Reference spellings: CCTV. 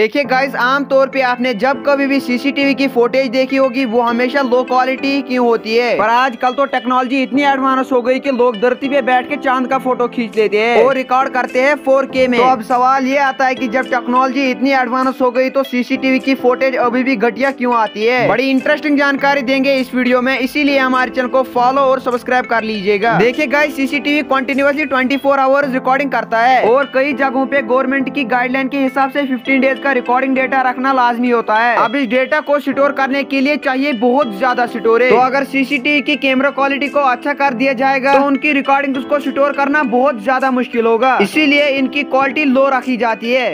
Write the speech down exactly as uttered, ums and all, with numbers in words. देखिए गाइस, आमतौर पे आपने जब कभी भी सीसीटीवी की फुटेज देखी होगी वो हमेशा लो क्वालिटी क्यों होती है, पर आजकल तो टेक्नोलॉजी इतनी एडवांस हो गई कि लोग धरती पे बैठ के चांद का फोटो खींच लेते हैं और रिकॉर्ड करते हैं फोर के में। तो अब सवाल ये आता है कि जब टेक्नोलॉजी इतनी एडवांस हो गई तो सीसीटीवी की फुटेज अभी भी घटिया क्यों आती है। बड़ी इंटरेस्टिंग जानकारी देंगे इस वीडियो में, इसीलिए हमारे चैनल को फॉलो और सब्सक्राइब कर लीजिएगा। देखिए guys, CCTV continuously twenty four hours recording करता है और कई जगहों पे गवर्नमेंट की गाइडलाइन के हिसाब से फिफ्टीन डेज का रिकॉर्डिंग डेटा रखना लाजमी होता है। अब इस डेटा को स्टोर करने के लिए चाहिए बहुत ज्यादा स्टोरेज, तो अगर सीसीटीवी की कैमरा क्वालिटी को अच्छा कर दिया जाएगा तो उनकी रिकॉर्डिंग को स्टोर करना बहुत ज्यादा मुश्किल होगा, इसीलिए इनकी क्वालिटी लो रखी जाती है।